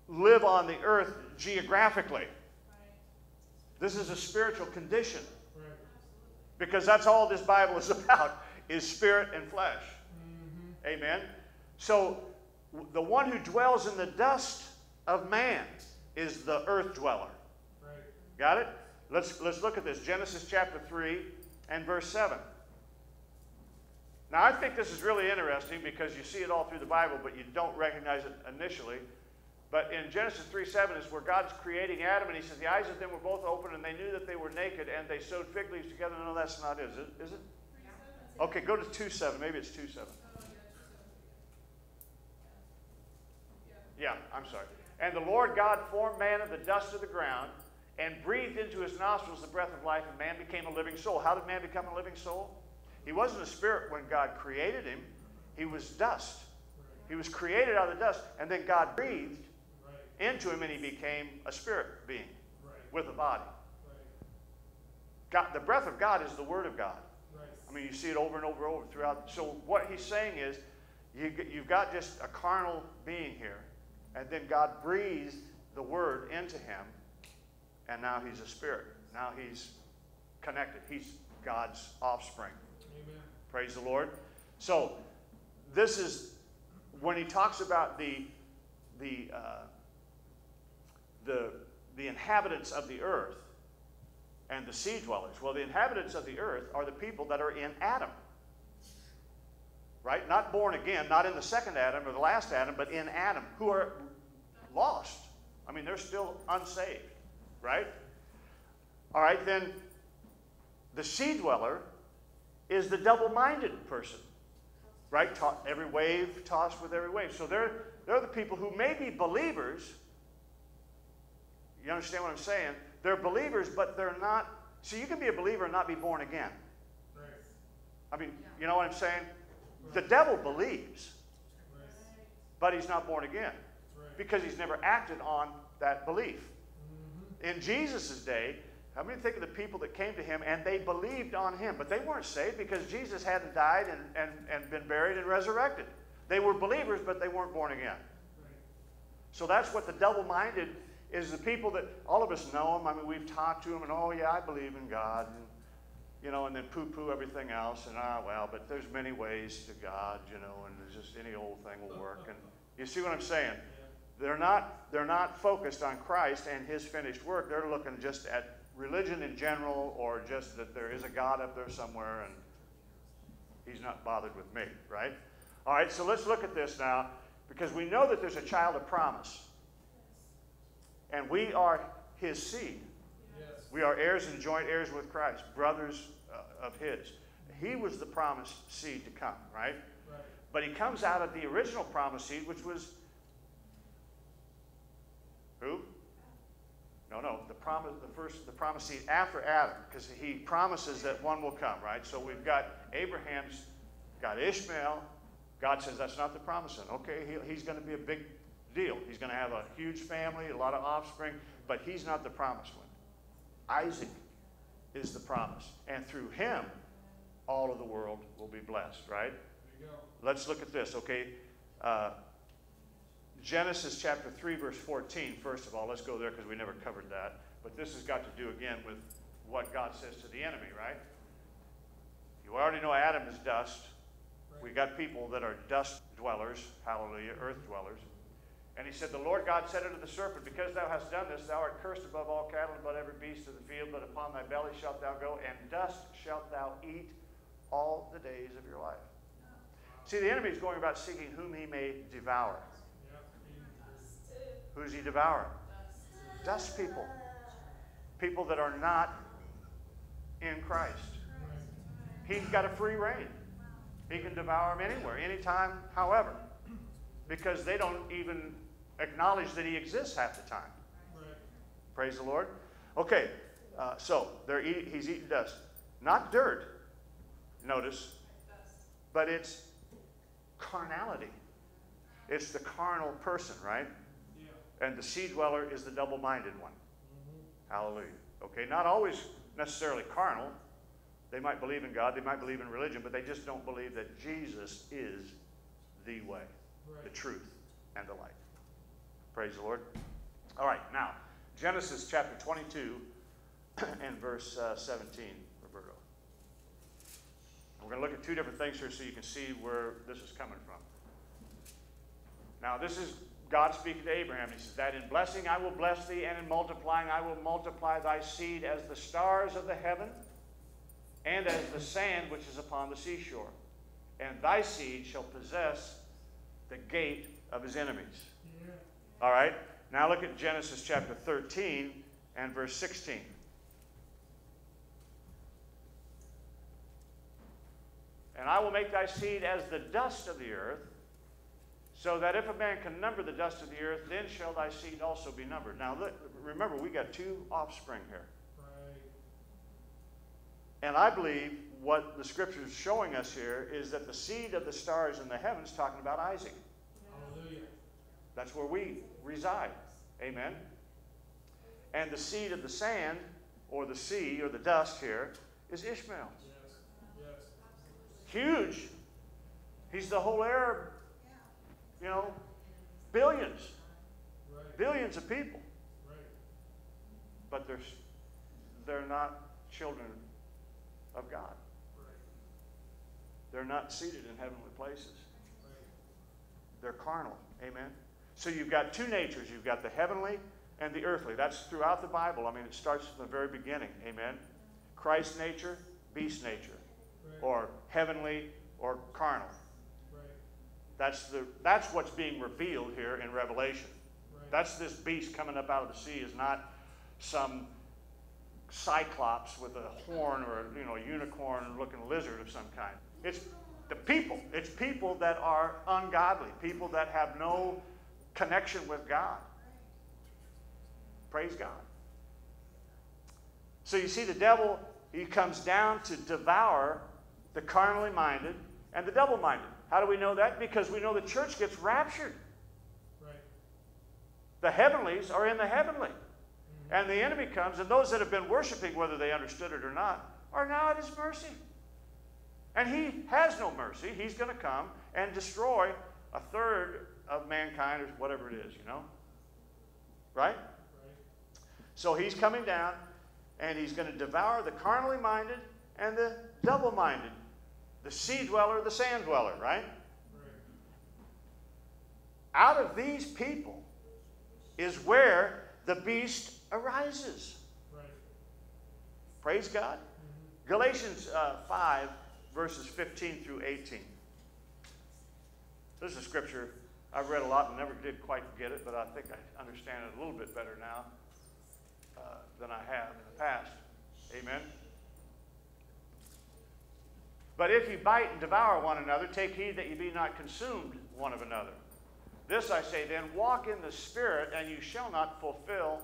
live on the earth geographically. Right. This is a spiritual condition. Right. Because that's all this Bible is about, is spirit and flesh. Mm-hmm. Amen. So the one who dwells in the dust of man is the earth dweller. Right. Got it? Let's, let's look at this. Genesis chapter three and verse seven. Now, I think this is really interesting because you see it all through the Bible, but you don't recognize it initially. But in Genesis three seven is where God's creating Adam, and he says, the eyes of them were both open, and they knew that they were naked, and they sewed fig leaves together. No, that's not it. Is it? Is it? Okay, go to two seven. Maybe it's two seven. Yeah, I'm sorry. And the Lord God formed man of the dust of the ground and breathed into his nostrils the breath of life, and man became a living soul. How did man become a living soul? He wasn't a spirit when God created him. He was dust. He was created out of the dust, and then God breathed into him, and he became a spirit being with a body. God, the breath of God is the word of God. I mean, you see it over and over and over throughout. So what he's saying is, you, you've got just a carnal being here. And then God breathed the word into him, and now he's a spirit. Now he's connected. He's God's offspring. Amen. Praise the Lord. So this is when he talks about the the uh, the the inhabitants of the earth and the sea dwellers. Well, the inhabitants of the earth are the people that are in Adam. Right? Not born again, not in the second Adam or the last Adam, but in Adam, who are lost. I mean, they're still unsaved, right? All right, then the sea dweller is the double-minded person, right? Ta- every wave tossed with every wave. So they're, they're the people who may be believers. You understand what I'm saying? They're believers, but they're not. See, you can be a believer and not be born again. I mean, you know what I'm saying? The devil believes, but he's not born again because he's never acted on that belief. In Jesus' day, how many think of the people that came to him and they believed on him? But they weren't saved because Jesus hadn't died and, and, and been buried and resurrected. They were believers, but they weren't born again. So that's what the double-minded is, the people that all of us know them. I mean, we've talked to them, and, oh, yeah, I believe in God, and, you know, and then poo-poo everything else, and, ah, well, but there's many ways to God, you know, and it's just any old thing will work. And you see what I'm saying? They're not, they're not focused on Christ and his finished work. They're looking just at religion in general, or just that there is a God up there somewhere and he's not bothered with me, right? All right, so let's look at this now, because we know that there's a child of promise. And we are his seed. Yes. We are heirs and joint heirs with Christ, brothers uh, of his. He was the promised seed to come, right? Right? But he comes out of the original promised seed, which was who? No, no, the promise, the first, the promise seed after Adam, because he promises that one will come, right? So we've got Abraham's, got Ishmael. God says that's not the promise. Okay, he, he's going to be a big deal. He's going to have a huge family, a lot of offspring, but he's not the promised one. Isaac is the promise, and through him, all of the world will be blessed, right? There you go. Let's look at this, okay? Uh, Genesis chapter three, verse fourteen, first of all. Let's go there because we never covered that. But this has got to do, again, with what God says to the enemy, right? You already know Adam is dust. Right. We got people that are dust dwellers, hallelujah, earth dwellers. And he said, the Lord God said unto the serpent, because thou hast done this, thou art cursed above all cattle and above every beast of the field, but upon thy belly shalt thou go, and dust shalt thou eat all the days of your life. No. See, the enemy is going about seeking whom he may devour. Who's he devouring? Dust. Dust people. People that are not in Christ. He's got a free reign. He can devour them anywhere, anytime, however. Because they don't even acknowledge that he exists half the time. Right. Praise the Lord. Okay, uh, so they're eat, he's eating dust. Not dirt, notice, but it's carnality. It's the carnal person, right? And the seed dweller is the double-minded one. Mm-hmm. Hallelujah. Okay, not always necessarily carnal. They might believe in God. They might believe in religion, but they just don't believe that Jesus is the way, right, the truth, and the life. Praise the Lord. All right, now, Genesis chapter twenty-two and verse uh, seventeen, Roberto. We're going to look at two different things here so you can see where this is coming from. Now, this is God speaking to Abraham. He says that in blessing I will bless thee, and in multiplying I will multiply thy seed as the stars of the heaven and as the sand which is upon the seashore. And thy seed shall possess the gate of his enemies. Yeah. All right. Now look at Genesis chapter thirteen and verse sixteen. And I will make thy seed as the dust of the earth, so that if a man can number the dust of the earth, then shall thy seed also be numbered. Now, look, remember, we got two offspring here. Right. And I believe what the Scripture is showing us here is that the seed of the stars in the heavens, talking about Isaac. Hallelujah. That's where we reside. Amen. And the seed of the sand, or the sea, or the dust here, is Ishmael. Yes. Yes. Huge. He's the whole Arab. You know, billions, right, billions of people, right, but they're, they're not children of God. Right. They're not seated in heavenly places. Right. They're carnal, amen? So you've got two natures. You've got the heavenly and the earthly. That's throughout the Bible. I mean, it starts from the very beginning, amen? Christ's nature, beast nature, right, or heavenly or carnal. That's, the, that's what's being revealed here in Revelation. Right. That's this beast coming up out of the sea is not some cyclops with a horn or a, you know, unicorn-looking lizard of some kind. It's the people. It's people that are ungodly, people that have no connection with God. Praise God. So you see the devil, he comes down to devour the carnally minded and the double-minded. How do we know that? Because we know the church gets raptured. Right. The heavenlies are in the heavenly. Mm-hmm. And the enemy comes, and those that have been worshiping, whether they understood it or not, are now at his mercy. And he has no mercy. He's going to come and destroy a third of mankind, or whatever it is, you know? Right? Right. So he's coming down, and he's going to devour the carnally minded and the double-minded, the sea-dweller, the sand-dweller, right? Right? Out of these people is where the beast arises. Right. Praise God. Mm-hmm. Galatians uh, five, verses fifteen through eighteen. This is a scripture I've read a lot and never did quite get it, but I think I understand it a little bit better now uh, than I have in the past. Amen. But if you bite and devour one another, take heed that you be not consumed one of another. This I say then, walk in the Spirit, and you shall not fulfill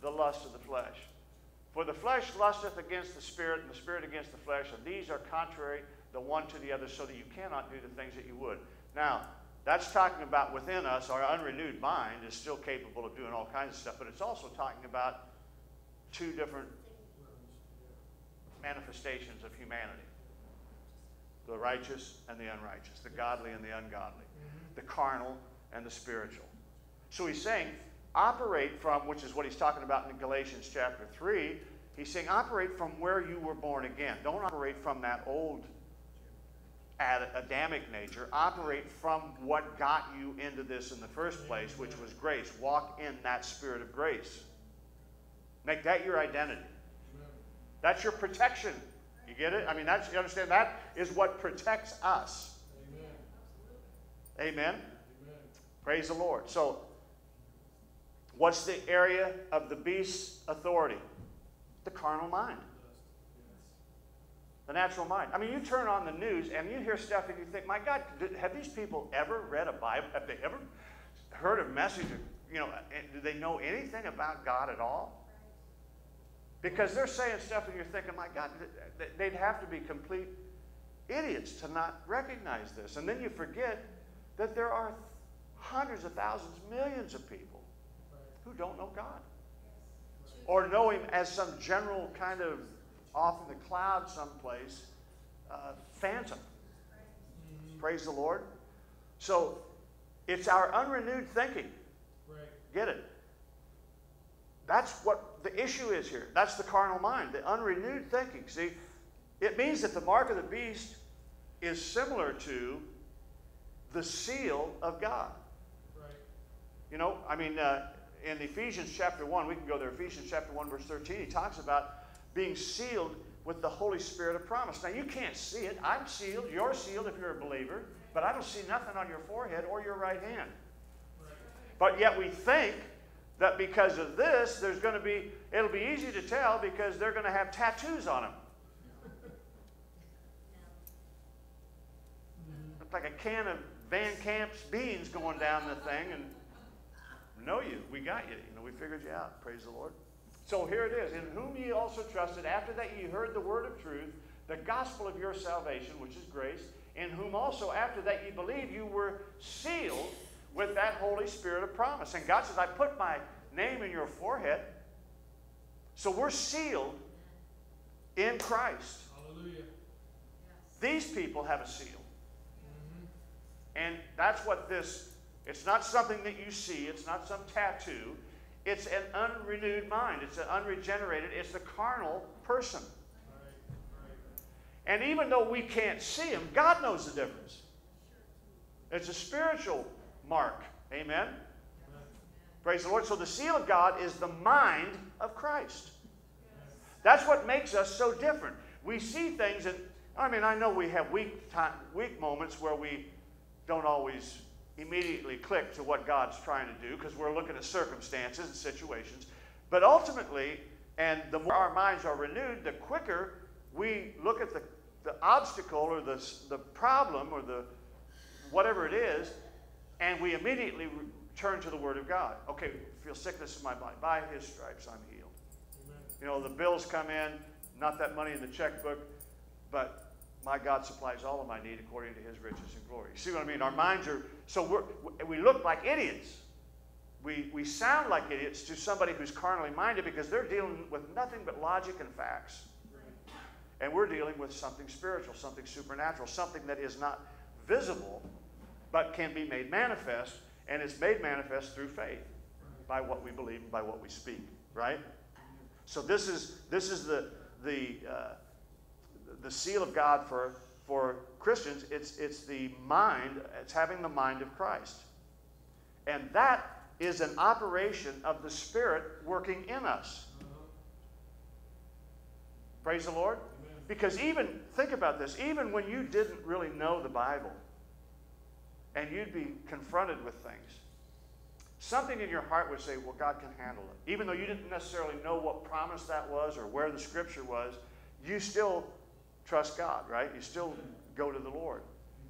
the lust of the flesh. For the flesh lusteth against the Spirit, and the Spirit against the flesh, and these are contrary the one to the other, so that you cannot do the things that you would. Now, that's talking about within us, our unrenewed mind is still capable of doing all kinds of stuff, but it's also talking about two different manifestations of humanity. The righteous and the unrighteous, the godly and the ungodly, the carnal and the spiritual. So he's saying, operate from, which is what he's talking about in Galatians chapter three, he's saying, operate from where you were born again. Don't operate from that old Adamic nature. Operate from what got you into this in the first place, which was grace. Walk in that spirit of grace. Make that your identity. That's your protection. You get it? I mean, that's, you understand, that is what protects us. Amen. Amen. Praise the Lord. So, what's the area of the beast's authority? The carnal mind. The natural mind. I mean, you turn on the news and you hear stuff and you think, my God, have these people ever read a Bible? Have they ever heard a message? Of, you know, do they know anything about God at all? Because they're saying stuff and you're thinking, my God, they'd have to be complete idiots to not recognize this. And then you forget that there are hundreds of thousands, millions of people who don't know God or know Him as some general kind of off in the cloud someplace uh, phantom. Praise the Lord. So it's our unrenewed thinking. Get it? That's what the issue is here. That's the carnal mind, the unrenewed thinking. See, it means that the mark of the beast is similar to the seal of God. Right. You know, I mean, uh, in Ephesians chapter one, we can go there, Ephesians chapter one, verse thirteen, he talks about being sealed with the Holy Spirit of promise. Now, you can't see it. I'm sealed. You're sealed if you're a believer, but I don't see nothing on your forehead or your right hand. Right. But yet we think that because of this, there's going to be, it'll be easy to tell because they're going to have tattoos on them. It's like a can of Van Camp's beans going down the thing, and know you, we got you, you know, we figured you out. Praise the Lord. So here it is, in whom ye also trusted, after that ye heard the word of truth, the gospel of your salvation, which is grace, in whom also after that ye believed, you were sealed with that Holy Spirit of promise. And God says, I put my name in your forehead. So we're sealed in Christ. Hallelujah. These people have a seal. And that's what this, it's not something that you see. It's not some tattoo. It's an unrenewed mind. It's an unregenerated. It's the carnal person. And even though we can't see him, God knows the difference. It's a spiritual mark. Amen? Amen. Praise the Lord. So the seal of God is the mind of Christ. Yes. That's what makes us so different. We see things, and I mean, I know we have weak, time, weak moments where we don't always immediately click to what God's trying to do because we're looking at circumstances and situations. But ultimately, and the more our minds are renewed, the quicker we look at the, the obstacle or the, the problem or the whatever it is, and we immediately turn to the Word of God. Okay, feel sickness in my body. By His stripes I'm healed. Amen. You know, the bills come in, not that money in the checkbook, but my God supplies all of my need according to His riches and glory. See what I mean? Our minds are, so we're, we look like idiots. We, we we sound like idiots to somebody who's carnally minded because they're dealing with nothing but logic and facts. And we're dealing with something spiritual, something supernatural, something that is not visible but can be made manifest, and it's made manifest through faith by what we believe and by what we speak, right? So this is, this is the, the, uh, the seal of God for, for Christians. It's, it's the mind, it's having the mind of Christ. And that is an operation of the Spirit working in us. Praise the Lord. Amen. Because even, think about this, even when you didn't really know the Bible and you'd be confronted with things, something in your heart would say, well, God can handle it. Even though you didn't necessarily know what promise that was or where the Scripture was, you still trust God, right? You still go to the Lord.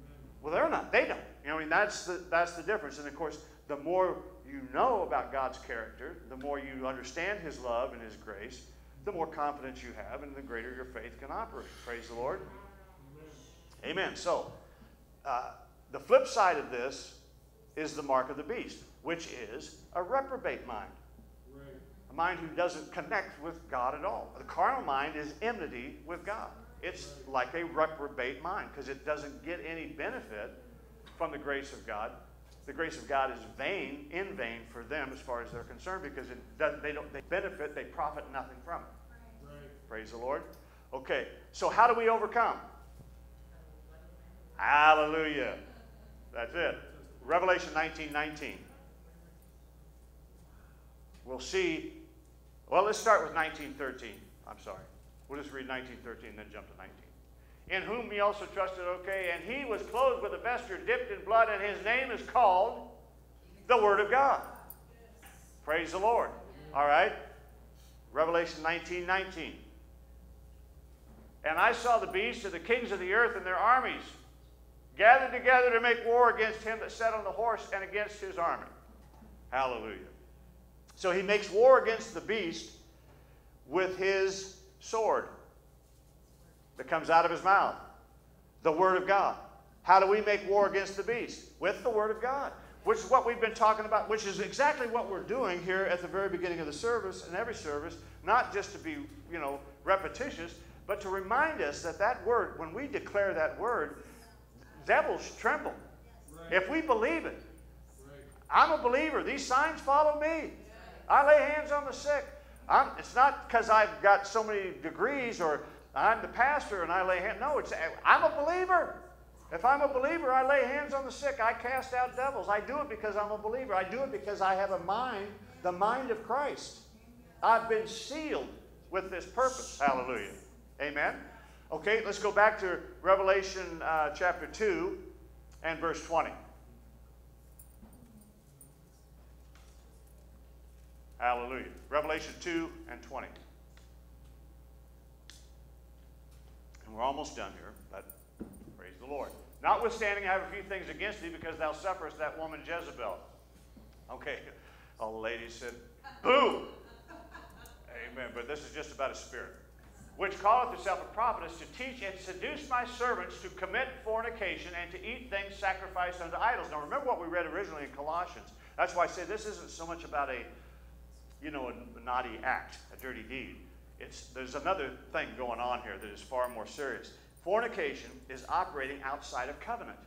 Amen. Well, they're not. They don't. You know, I mean, that's the, that's the difference. And, of course, the more you know about God's character, the more you understand His love and His grace, the more confidence you have, and the greater your faith can operate. Praise the Lord. Amen. So, uh, the flip side of this is the mark of the beast, which is a reprobate mind. A mind who doesn't connect with God at all. The carnal mind is enmity with God. It's like a reprobate mind because it doesn't get any benefit from the grace of God. The grace of God is vain, in vain for them as far as they're concerned, because it doesn't, they don't they benefit, they profit nothing from it. Right. Praise the Lord. Okay, so how do we overcome? Hallelujah. That's it. Revelation nineteen nineteen. We'll see. Well, let's start with nineteen thirteen. I'm sorry. We'll just read nineteen thirteen and then jump to nineteen. In whom he also trusted, okay, and he was clothed with a vesture dipped in blood, and his name is called the Word of God. Yes. Praise the Lord. Yes. All right. Revelation nineteen nineteen. And I saw the beast and the kings of the earth and their armies gathered together to make war against him that sat on the horse and against his army. Hallelujah. So he makes war against the beast with his sword that comes out of his mouth, the Word of God. How do we make war against the beast? With the Word of God, which is what we've been talking about, which is exactly what we're doing here at the very beginning of the service and every service, not just to be, you know, repetitious, but to remind us that that Word, when we declare that Word, devils tremble. Right. If we believe it. Right. I'm a believer. These signs follow me. Yeah. I lay hands on the sick. I'm, it's not because I've got so many degrees or I'm the pastor and I lay hands. No, it's, I'm a believer. If I'm a believer, I lay hands on the sick. I cast out devils. I do it because I'm a believer. I do it because I have a mind, the mind of Christ. I've been sealed with this purpose. Hallelujah. Amen. Okay, let's go back to Revelation uh, chapter two and verse twenty. Hallelujah. Revelation two and twenty. We're almost done here, but praise the Lord. Notwithstanding, I have a few things against thee, because thou sufferest that woman Jezebel. Okay, all the ladies said, boo! Amen, but this is just about a spirit. Which calleth herself a prophetess to teach and seduce my servants to commit fornication and to eat things sacrificed unto idols. Now remember what we read originally in Colossians. That's why I say this isn't so much about a, you know, a naughty act, a dirty deed. It's, there's another thing going on here that is far more serious. Fornication is operating outside of covenant.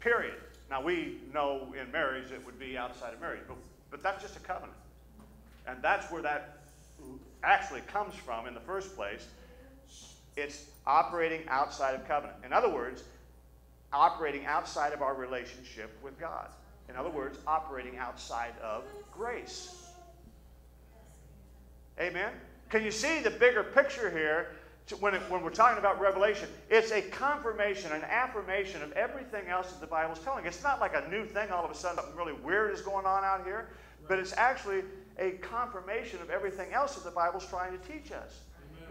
Period. Now, we know in marriage it would be outside of marriage, but, but that's just a covenant. And that's where that actually comes from in the first place. It's operating outside of covenant. In other words, operating outside of our relationship with God. In other words, operating outside of grace. Amen? Can you see the bigger picture here when, it, when we're talking about Revelation? It's a confirmation, an affirmation of everything else that the Bible's telling. It's not like a new thing all of a sudden, something really weird is going on out here, but it's actually a confirmation of everything else that the Bible's trying to teach us.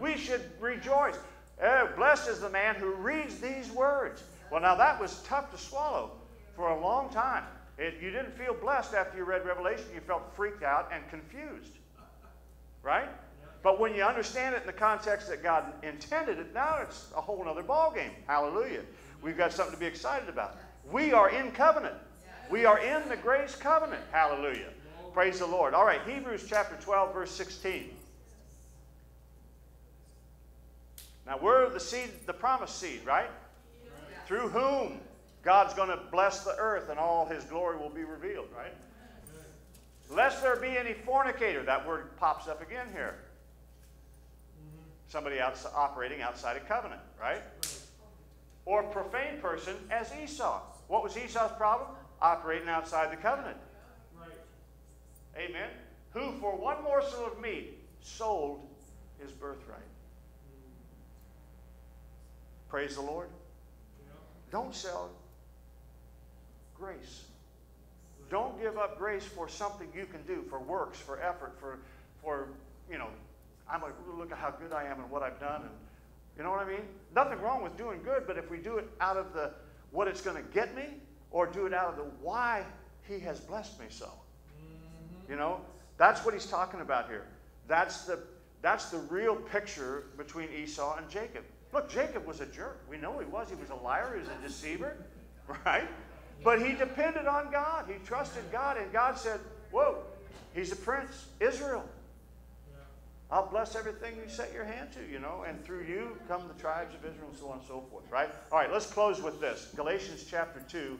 Amen. We should rejoice. Oh, blessed is the man who reads these words. Well, now that was tough to swallow for a long time. It, you didn't feel blessed after you read Revelation. You felt freaked out and confused. Right? But when you understand it in the context that God intended it, now it's a whole other ballgame. Hallelujah. We've got something to be excited about. We are in covenant. We are in the grace covenant. Hallelujah. Praise the Lord. All right, Hebrews chapter twelve, verse sixteen. Now we're the seed, the promised seed, right? Yeah. Through whom God's going to bless the earth and all His glory will be revealed, right? Yeah. Lest there be any fornicator. That word pops up again here. Mm-hmm. Somebody outs- operating outside of covenant, right? Right? Or profane person as Esau. What was Esau's problem? Operating outside the covenant. Right. Amen. Who for one morsel of meat sold his birthright. Praise the Lord. Don't sell grace. Don't give up grace for something you can do, for works, for effort, for, for you know, I'm going to look at how good I am and what I've done. And, you know what I mean? Nothing wrong with doing good, but if we do it out of the what it's going to get me, or do it out of the why He has blessed me so. Mm-hmm. You know, that's what He's talking about here. That's the, that's the real picture between Esau and Jacob. Look, Jacob was a jerk. We know he was. He was a liar. He was a deceiver, right? But he depended on God. He trusted God, and God said, whoa, He's a prince, Israel. I'll bless everything you set your hand to, you know, and through you come the tribes of Israel, and so on and so forth, right? All right, let's close with this. Galatians chapter two,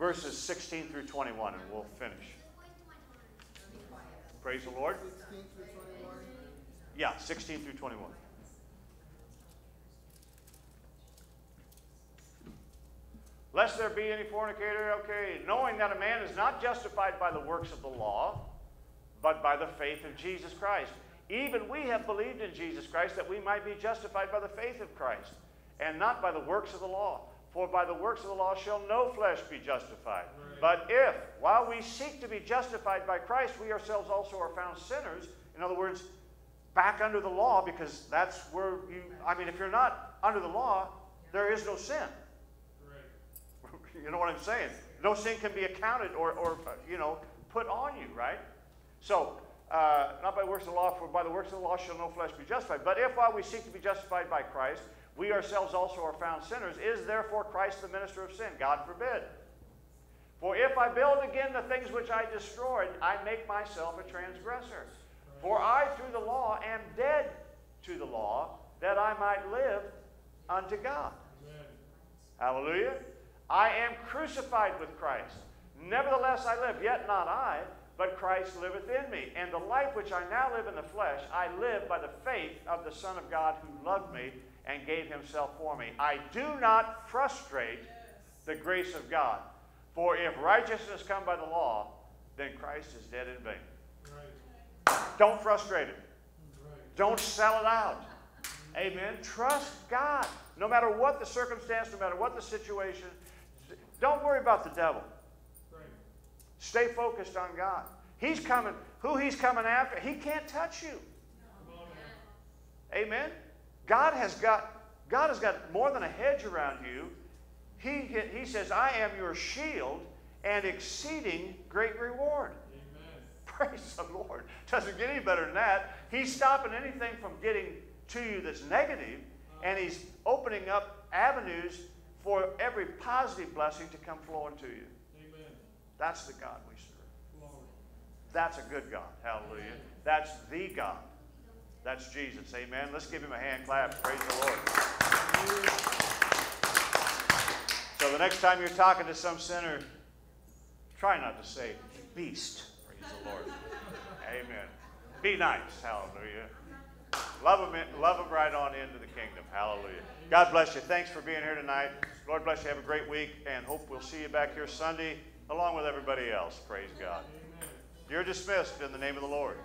verses sixteen through twenty-one, and we'll finish. Praise the Lord. Yeah, sixteen through twenty-one. Lest there be any fornicator, okay, knowing that a man is not justified by the works of the law, but by the faith of Jesus Christ. Even we have believed in Jesus Christ that we might be justified by the faith of Christ, and not by the works of the law. For by the works of the law shall no flesh be justified. Right. But if, while we seek to be justified by Christ, we ourselves also are found sinners, in other words, back under the law, because that's where you, I mean, if you're not under the law, there is no sin. You know what I'm saying? No sin can be accounted or, or you know, put on you, right? So, uh, not by works of the law, for by the works of the law shall no flesh be justified. But if while we seek to be justified by Christ, we ourselves also are found sinners, is therefore Christ the minister of sin? God forbid. For if I build again the things which I destroyed, I make myself a transgressor. For I through the law am dead to the law, that I might live unto God. Amen. Hallelujah. I am crucified with Christ. Nevertheless I live, yet not I, but Christ liveth in me. And the life which I now live in the flesh, I live by the faith of the Son of God who loved me and gave Himself for me. I do not frustrate the grace of God. For if righteousness come by the law, then Christ is dead in vain. Right. Don't frustrate it. Right. Don't sell it out. Amen. Trust God. No matter what the circumstance, no matter what the situation, don't worry about the devil. Right. Stay focused on God. He's coming. Who He's coming after, He can't touch you. No. Amen. God has got, God has got more than a hedge around you. He, he says, I am your shield and exceeding great reward. Amen. Praise the Lord. Doesn't get any better than that. He's stopping anything from getting to you that's negative, and He's opening up avenues for every positive blessing to come flowing to you. Amen. That's the God we serve. Glory. That's a good God. Hallelujah. Amen. That's the God. That's Jesus. Amen. Let's give Him a hand clap. Praise the Lord. So the next time you're talking to some sinner, try not to say, beast. Praise the Lord. Amen. Be nice. Hallelujah. Love them, love them right on into the kingdom. Hallelujah. God bless you. Thanks for being here tonight. Lord bless you. Have a great week, and hope we'll see you back here Sunday along with everybody else. Praise God. You're dismissed in the name of the Lord.